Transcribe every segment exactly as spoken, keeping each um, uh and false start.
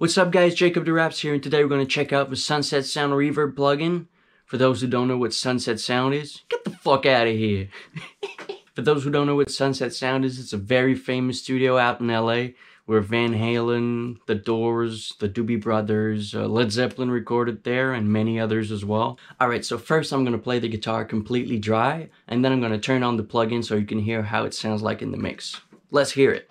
What's up guys, Jacob Deraps here, and today we're going to check out the Sunset Sound Reverb plugin. For those who don't know what Sunset Sound is, get the fuck out of here. For those who don't know what Sunset Sound is, it's a very famous studio out in L A where Van Halen, The Doors, The Doobie Brothers, uh, Led Zeppelin recorded there, and many others as well. Alright, so first I'm going to play the guitar completely dry, and then I'm going to turn on the plugin so you can hear how it sounds like in the mix. Let's hear it.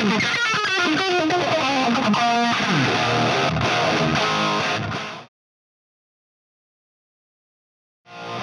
We'll